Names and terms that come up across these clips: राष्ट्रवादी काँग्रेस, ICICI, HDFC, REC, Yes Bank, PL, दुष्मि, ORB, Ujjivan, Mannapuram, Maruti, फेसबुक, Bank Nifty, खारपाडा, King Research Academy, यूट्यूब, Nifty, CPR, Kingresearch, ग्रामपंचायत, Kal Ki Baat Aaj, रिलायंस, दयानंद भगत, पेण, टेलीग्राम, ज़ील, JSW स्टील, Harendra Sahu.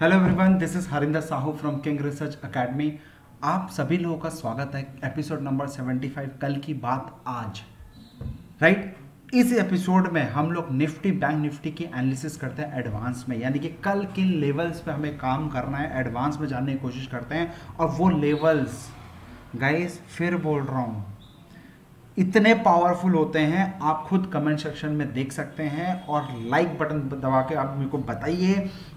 Hello everyone, this is Harendra Sahu from king research academy. आप सभी लोगों का स्वागत है एपिसोड नंबर 75, कल की बात आज, राइट। इस एपिसोड में हम लोग निफ्टी बैंक निफ्टी की एनालिसिस करते हैं एडवांस में, यानी कि कल किन लेवल्स पे हमें काम करना है एडवांस में जानने की कोशिश करते हैं। और वो लेवल्स गाइस, फिर बोल रहा हूँ, इतने पावरफुल होते हैं, आप खुद कमेंट सेक्शन में देख सकते हैं। और लाइक बटन दबा के आप मेरे को बताइए,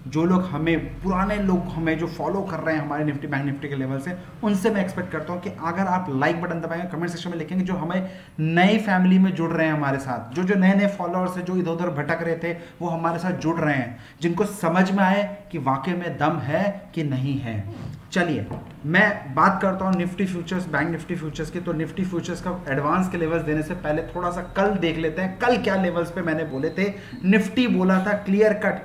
जो लोग हमें पुराने लोग हमें जो फॉलो कर रहे हैं हमारे निफ्टी बैंक निफ्टी के लेवल से, उनसे मैं एक्सपेक्ट करता हूं कि अगर आप लाइक बटन दबाएंगे, कमेंट सेक्शन में लिखेंगे। जो हमें नई फैमिली में जुड़ रहे हैं हमारे साथ, जो नए नए फॉलोअर्स हैं, जो इधर उधर भटक रहे थे, वो हमारे साथ जुड़ रहे हैं, जिनको समझ में आए कि वाकई में दम है कि नहीं है। चलिए मैं बात करता हूँ Nifty futures bank Nifty futures की। तो निफ्टी फ्यूचर्स का एडवांस के लेवल्स देने से पहले थोड़ा सा कल देख लेते हैं, कल क्या लेवल्स पे मैंने बोले थे। निफ्टी बोला था clear cut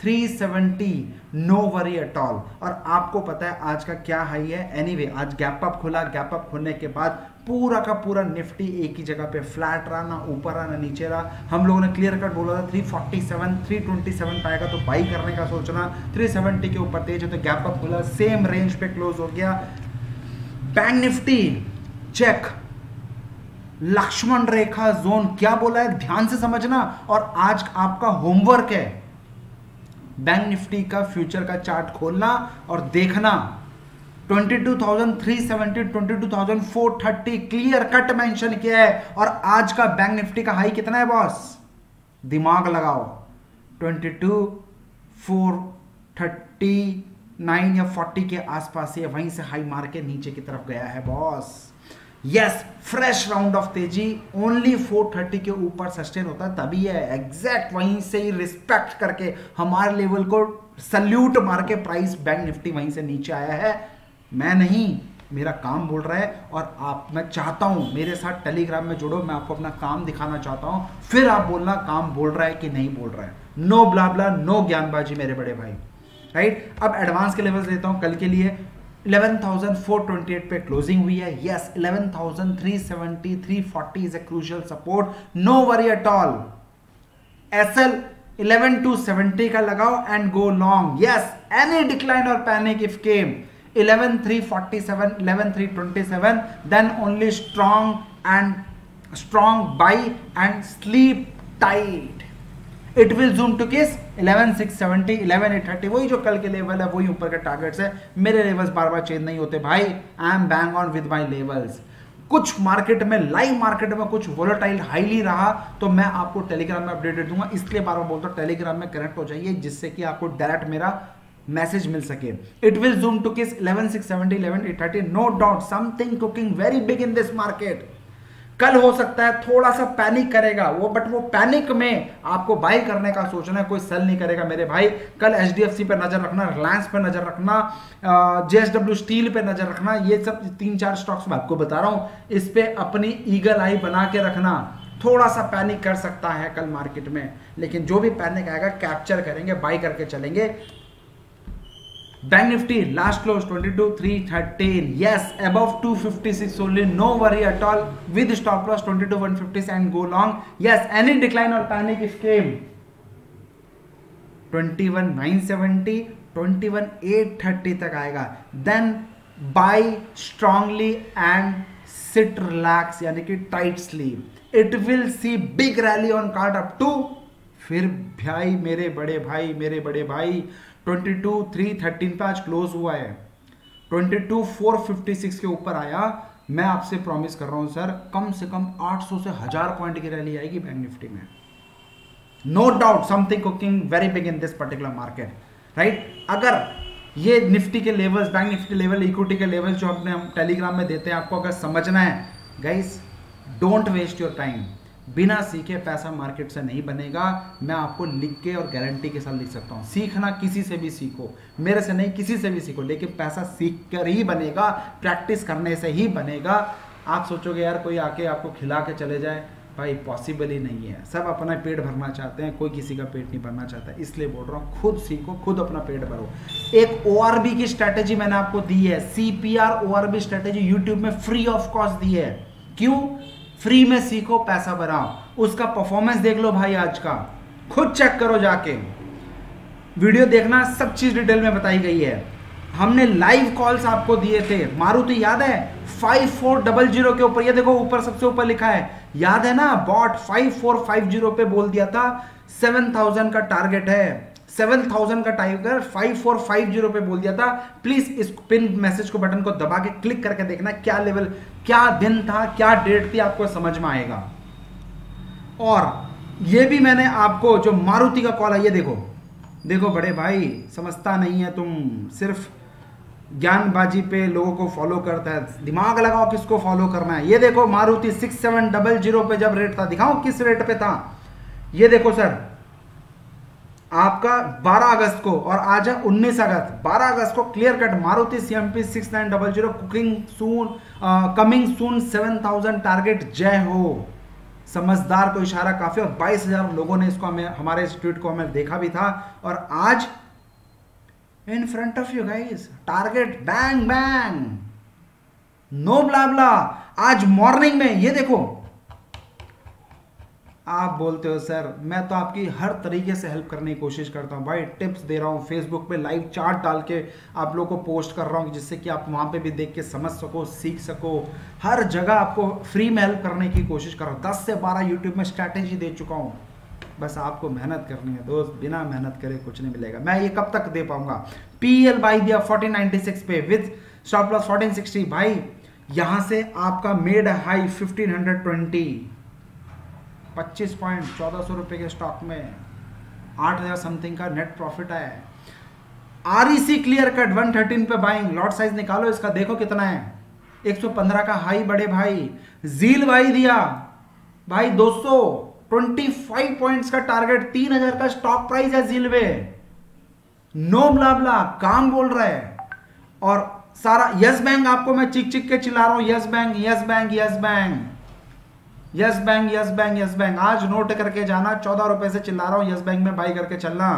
370, no worry at all. और आपको पता है आज का क्या हाई है। एनीवे आज गैप अप खुला, गैप अप खुलने के बाद पूरा का पूरा निफ्टी एक ही जगह पे फ्लैट रहा, ना ऊपर रहा ना नीचे रहा। हम लोगों ने क्लियर कट बोला था 347 327 पाएगा तो बाई करने का सोचना, 370 के ऊपर तेज है तो गैप अप खुला, सेम रेंज पे क्लोज हो गया। बैंक निफ्टी चेक लक्ष्मण रेखा जोन, क्या बोला है ध्यान से समझना। और आज आपका होमवर्क है बैंक निफ्टी का फ्यूचर का चार्ट खोलना और देखना 22,370, 22,430 क्लियर कट मेंशन किया है। और आज का बैंक निफ्टी का हाई कितना है बॉस, दिमाग लगाओ, 22,439 या 40 के आसपास ये वहीं से हाई मार के नीचे की तरफ गया है boss. Yes, fresh round of तेजी ओनली 430 के ऊपर सस्टेन होता तभी है, एग्जैक्ट वहीं से ही रिस्पेक्ट करके हमारे लेवल को सल्यूट मार के प्राइस बैंक निफ्टी वहीं से नीचे आया है। मैं नहीं, मेरा काम बोल रहा है। और आप, मैं चाहता हूं मेरे साथ टेलीग्राम में जुड़ो, मैं आपको अपना काम दिखाना चाहता हूं, फिर आप बोलना काम बोल रहा है कि नहीं बोल रहा है। नो ब्ला ब्ला, नो ज्ञानबाजी मेरे बड़े भाई, राइट। अब एडवांस के लेवल्स लेता हूं कल के लिए। 11,428 पे क्लोजिंग हुई है। Yes, 11,370 340 is a crucial support, no worry at all. SL 11,270 का लगाओ and go long. Yes, any decline और panic if came 11,347 11,327 then only strong buy and sleep tight. It will zoom to kiss 11,670 11,830, वही जो कल के level है, वही ऊपर के टारगेट्स है। मेरे लेवल्स बार बार चेंज नहीं होते भाई, I am bang on with my levels. कुछ मार्केट में, लाइव मार्केट में कुछ वोलेटाइल हाईली रहा तो मैं आपको टेलीग्राम में अपडेटेड दूंगा, इसलिए बार बार बोलता हूँ टेलीग्राम में कनेक्ट हो जाइए, जिससे कि आपको डायरेक्ट मेरा मैसेज मिल सके। It will zoom to kiss 11,670 11,830, no doubt something cooking very big in this market. कल हो सकता है थोड़ा सा पैनिक करेगा वो, बट वो पैनिक में आपको बाई करने का सोचना है, कोई सेल नहीं करेगा मेरे भाई। कल HDFC पर नजर रखना, रिलायंस पर नजर रखना, JSW स्टील पर नजर रखना, ये सब 3-4 स्टॉक्स मैं आपको बता रहा हूं, इस पे अपनी ईगल आई बना के रखना। थोड़ा सा पैनिक कर सकता है कल मार्केट में, लेकिन जो भी पैनिक आएगा कैप्चर करेंगे, बाई करके चलेंगे। Bank Nifty last close 22,313। Yes, above 256 only, no worry at all with stop loss 22,150 and go long. Yes, any decline और पैनिक इफ केम 21,970 21,830 तक आएगा, then buy strongly and sit relax, यानी कि tight sleep. It will see big rally on card up to, फिर भाई मेरे बड़े भाई 22,313 पे आज क्लोज हुआ है, 22,456 के ऊपर आया। मैं आपसे प्रॉमिस कर रहा हूं सर, कम से कम 800 से 1000 पॉइंट की रैली आएगी बैंक निफ्टी में, no doubt something cooking very big in this particular market, right. अगर ये निफ्टी के levels, bank Nifty level, equity के लेवल जो अपने हम टेलीग्राम में देते हैं, आपको अगर समझना है guys, don't waste your time. बिना सीखे पैसा मार्केट से नहीं बनेगा, मैं आपको लिख के और गारंटी के साथ लिख सकता हूँ। सीखना किसी से भी सीखो, मेरे से नहीं, किसी से भी सीखो, लेकिन पैसा सीख कर ही बनेगा, प्रैक्टिस करने से ही बनेगा। आप सोचोगे यार कोई आके आपको खिला के चले जाए, भाई पॉसिबल ही नहीं है। सब अपना पेट भरना चाहते हैं, कोई किसी का पेट नहीं भरना चाहता, इसलिए बोल रहा हूँ खुद सीखो, खुद अपना पेट भरो। एक ORB की स्ट्रैटेजी मैंने आपको दी है, CPR ORB स्ट्रैटेजी यूट्यूब में फ्री ऑफ कॉस्ट दी है। क्यों? फ्री में सीखो, पैसा बनाओ। उसका परफॉर्मेंस देख लो भाई, आज का खुद चेक करो जाके। वीडियो देखना, सब चीज़ डिटेल में बताई गई है। हमने लाइव कॉल्स आपको दिए थे, मारुति याद है 5400 के ऊपर, ये देखो ऊपर सबसे ऊपर लिखा है, याद है ना, बॉट 5450 पे बोल दिया था 7000 का टारगेट है, 7000 का टाइगर 5450 पे बोल दिया था। प्लीज इस पिन मैसेज को बटन को दबा के क्लिक करके देखना क्या लेवल, क्या दिन था, क्या डेट थी, आपको समझ में आएगा। और ये भी मैंने आपको जो मारुति का कॉल है, ये देखो देखो बड़े भाई, समझता नहीं है तुम, सिर्फ ज्ञानबाजी पे लोगों को फॉलो करता है, दिमाग लगाओ किसको फॉलो करना है। ये देखो मारुति 6700 पे जब रेट था, दिखाओ किस रेट पे था, ये देखो सर आपका 12 अगस्त को, और आज है 19 अगस्त, 12 अगस्त को clear cut Maruti CMP 6900 cooking soon, coming soon 7000 target, जय हो। समझदार को इशारा काफी, और 22000 लोगों ने इसको, हमें हमारे इस ट्वीट को हमें देखा भी था। और आज in front of you guys target, bang bang, no ब्ला ब्ला। आज मॉर्निंग में ये देखो, आप बोलते हो सर मैं तो आपकी हर तरीके से हेल्प करने की कोशिश करता हूं भाई, टिप्स दे रहा हूं, फेसबुक पे लाइव चार्ट डाल के आप लोगों को पोस्ट कर रहा हूं जिससे कि आप वहां पे भी देख के समझ सको, सीख सको, हर जगह आपको फ्री में हेल्प करने की कोशिश कर रहा हूं। 10 से 12 यूट्यूब में स्ट्रैटेजी दे चुका हूं, बस आपको मेहनत करनी है दोस्त, बिना मेहनत करे कुछ नहीं मिलेगा। मैं ये कब तक दे पाऊंगा। PL बाई दिया 1496 पे विद स्टॉप लॉस 1460, भाई यहाँ से आपका मेड हाई 1520, 25.1400 रुपए के स्टॉक में 8000 समथिंग का नेट प्रॉफिट आया है। REC क्लियर कट 113 पे बाइंग, लॉट साइज निकालो इसका, देखो कितना है, 115 का हाई बड़े भाई। ज़ील भाई दिया भाई 225 पॉइंट्स का टारगेट, 3000 का स्टॉक प्राइस है ज़ील पे, नो ब्ला ब्ला, काम बोल रहा है। और सारा यस बैंक आपको मैं चिक चिक के चिल्ला रहा हूं, Yes Bank Yes Bank Yes Bank Yes Bank Yes Bank Yes Bank, आज नोट करके जाना, 14 रुपए से चिल्ला रहा हूं, यस बैंक में बाई करके चलना,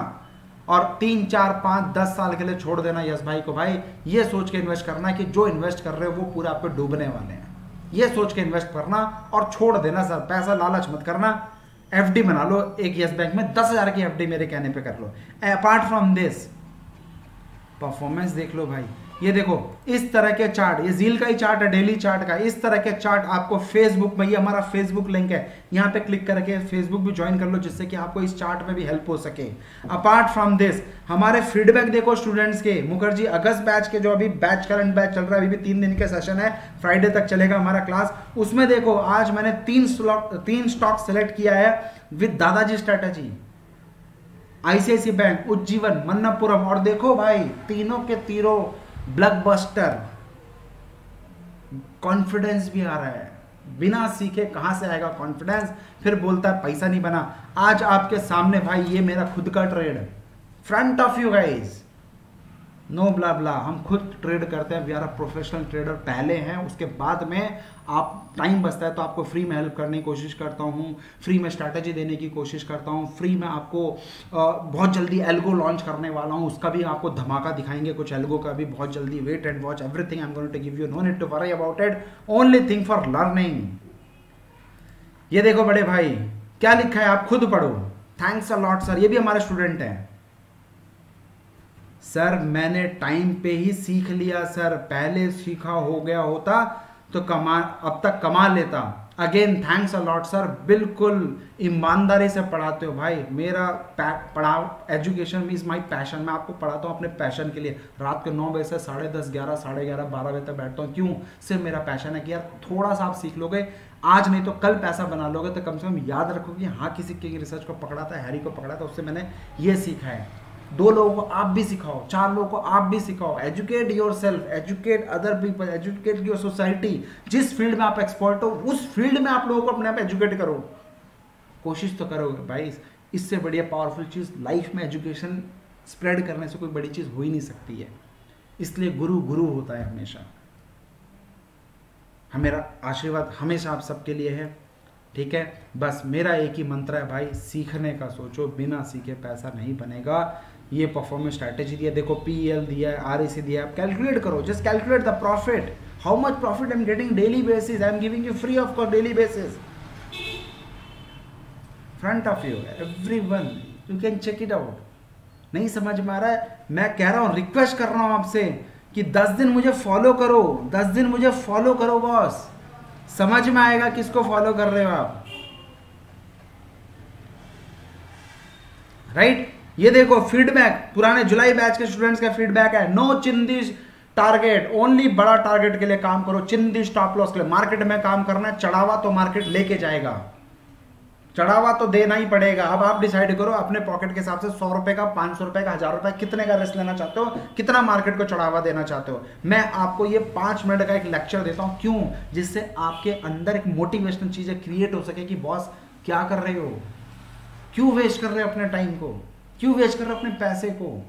और 3, 4, 5, 10 साल के लिए छोड़ देना यस भाई को। भाई ये सोच के इन्वेस्ट करना कि जो इन्वेस्ट कर रहे हो वो पूरा आपको डूबने वाले हैं, ये सोच के इन्वेस्ट करना और छोड़ देना सर, पैसा लालच मत करना। FD बना लो एक यस बैंक में, 10,000 की FD मेरे कहने पर कर लो। अपार्ट फ्रॉम दिस परफॉर्मेंस देख लो भाई, ये देखो इस तरह के चार्ट, ये ज़ील का ही चार्ट है, डेली चार्ट का, इस तरह के चार्ट आपको फेसबुक में, ये हमारा फेसबुक लिंक है, यहाँ पे क्लिक करके फेसबुक भी ज्वाइन कर लो जिससे कि आपको इस चार्ट में भी हेल्प हो सके। अपार्ट फ्रॉम दिस हमारे फीडबैक देखो स्टूडेंट्स के, मुखर्जी अगस्त बैच के जो अभी बैच, करंट बैच चल रहा है, अभी भी 3 दिन के सेशन है, फ्राइडे तक चलेगा हमारा क्लास, उसमें देखो आज मैंने 3 स्टॉक सेलेक्ट किया है विद दादाजी strategy, ICICI bank, Ujjivan, Manappuram, और देखो भाई तीनों के तीनों ब्लॉकबस्टर, कॉन्फिडेंस भी आ रहा है, बिना सीखे कहां से आएगा कॉन्फिडेंस, फिर बोलता है पैसा नहीं बना। आज आपके सामने भाई ये मेरा खुद का ट्रेड है, front of you guys, no blah blah, हम खुद ट्रेड करते हैं, we are a professional trader पहले हैं, उसके बाद में आप टाइम बचता है तो आपको फ्री में हेल्प करने की कोशिश करता हूँ, फ्री में स्ट्रैटेजी देने की कोशिश करता हूँ, फ्री में आपको बहुत जल्दी एल्गो लॉन्च करने वाला हूँ, उसका भी आपको धमाका दिखाएंगे, कुछ एल्गो का भी बहुत जल्दी, wait and watch everything I am going to give you, no need to worry about it, only thing for learning. ये देखो बड़े भाई क्या लिखा है, आप खुद पढ़ो, थैंक्स अ लॉट सर, ये भी हमारे स्टूडेंट हैं। सर मैंने टाइम पे ही सीख लिया सर, पहले सीखा हो गया होता तो अब तक कमा लेता। Again thanks a lot sir, बिल्कुल ईमानदारी से पढ़ाते हो भाई, मेरा पढ़ाओ एजुकेशन इज माय पैशन, मैं आपको पढ़ाता हूँ अपने पैशन के लिए, रात के 9 बजे से 10:30, 11:30, 12 बजे तक बैठता हूँ, क्यों, सिर्फ मेरा पैशन है कि यार थोड़ा सा आप सीख लोगे, आज नहीं तो कल पैसा बना लोगे, तो कम से कम याद रखो कि हाँ किसी किंग रिसर्च को पकड़ा था, हैरी को पकड़ा था, उससे मैंने ये सीखा है। 2 लोगों को आप भी सिखाओ, 4 लोगों को आप भी सिखाओ, educate yourself, educate other people, educate your society, जिस फील्ड में आप एक्सपर्ट हो उस फील्ड में आप लोगों को अपने आप एजुकेट करो, कोशिश तो करोगे भाई, इससे बढ़िया पावरफुल चीज़ लाइफ में एजुकेशन स्प्रेड करने से कोई बड़ी चीज़ हो ही नहीं सकती है, इसलिए गुरु गुरु होता है हमेशा। मेरा आशीर्वाद हमेशा आप सबके लिए है, ठीक है, बस मेरा एक ही मंत्र है भाई, सीखने का सोचो, बिना सीखे पैसा नहीं बनेगा। ये परफॉर्मेंस स्ट्रैटेजी दिया, देखो PL दिया है, REC दिया है, आप कैलकुलेट करो, just calculate the profit, how much profit I am getting daily basis, I am giving you free of cost daily basis, front of you everyone, you can check it out. नहीं समझ में आ रहा है, मैं कह रहा हूँ, रिक्वेस्ट कर रहा हूँ आपसे कि 10 दिन मुझे फॉलो करो, 10 दिन मुझे फॉलो करो बॉस, समझ में आएगा किसको फॉलो कर रहे हो आप। राइट, ये देखो फीडबैक, पुराने जुलाई बैच के स्टूडेंट्स का फीडबैक है, नो चिंदिश टारगेट, ओनली बड़ा टारगेट के लिए काम करो, चिंदी स्टॉप लॉस के लिए। मार्केट में काम करना, चढ़ावा तो मार्केट लेके जाएगा, चढ़ावा तो देना ही पड़ेगा। अब आप डिसाइड करो अपने पॉकेट के हिसाब से 100 रुपए का, 500 रुपए का, 1000 रुपए कितने का रिस्क लेना चाहते हो, कितना मार्केट को चढ़ावा देना चाहते हो। मैं आपको ये 5 मिनट का एक लेक्चर देता हूँ, क्यों, जिससे आपके अंदर एक मोटिवेशनल चीजें क्रिएट हो सके कि बॉस क्या कर रहे हो, क्यों वेस्ट कर रहे हो अपने टाइम को, क्यों वेस्ट कर रहे हो अपने पैसे को।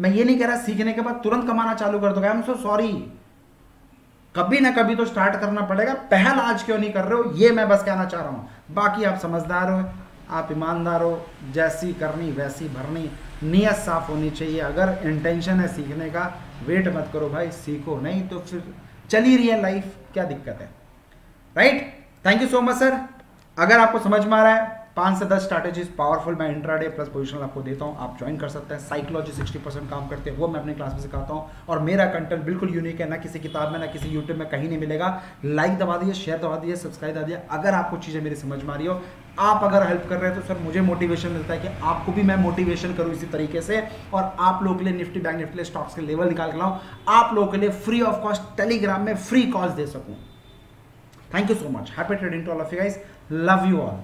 मैं ये नहीं कह रहा सीखने के बाद तुरंत कमाना चालू कर दोगे, आई एम सो सॉरी, कभी ना कभी तो स्टार्ट करना पड़ेगा, पहल आज क्यों नहीं कर रहे हो, ये मैं बस कहना चाह रहा हूँ। बाकी आप समझदार हो, आप ईमानदार हो, जैसी करनी वैसी भरनी, नियत साफ होनी चाहिए। अगर इंटेंशन है सीखने का, वेट मत करो भाई, सीखो, नहीं तो फिर चली रही है लाइफ, क्या दिक्कत है। Right, thank you so much sir. अगर आपको समझ में आ रहा है 5 से 10 स्ट्रैटेजीज पावरफुल मैं इंट्राडे प्लस पोजीशनल आपको देता हूं, आप ज्वाइन कर सकते हैं। साइकोलॉजी 60% काम करते हैं, वो मैं अपने क्लास में सिखाता हूं, और मेरा कंटेंट बिल्कुल यूनिक है, ना किसी किताब में, ना किसी यूट्यूब में, कहीं नहीं मिलेगा। लाइक दबा दिए, शेयर दबा दिए, सब्सक्राइब दबा दिए अगर आपको चीज़ें मेरी समझ में आ रही हो। आप अगर हेल्प कर रहे हैं तो सर मुझे मोटिवेशन मिलता है कि आपको भी मैं मोटिवेशन करूं इसी तरीके से, और आप लोगों के लिए निफ्टी, बैंक निफ्टी, स्टॉक्स के लेवल निकाल के लाऊं, आप लोगों के लिए फ्री ऑफ कॉस्ट टेलीग्राम में फ्री कॉल्स दे सकूँ। Thank you so much, happy trading to all of you guys, love you all.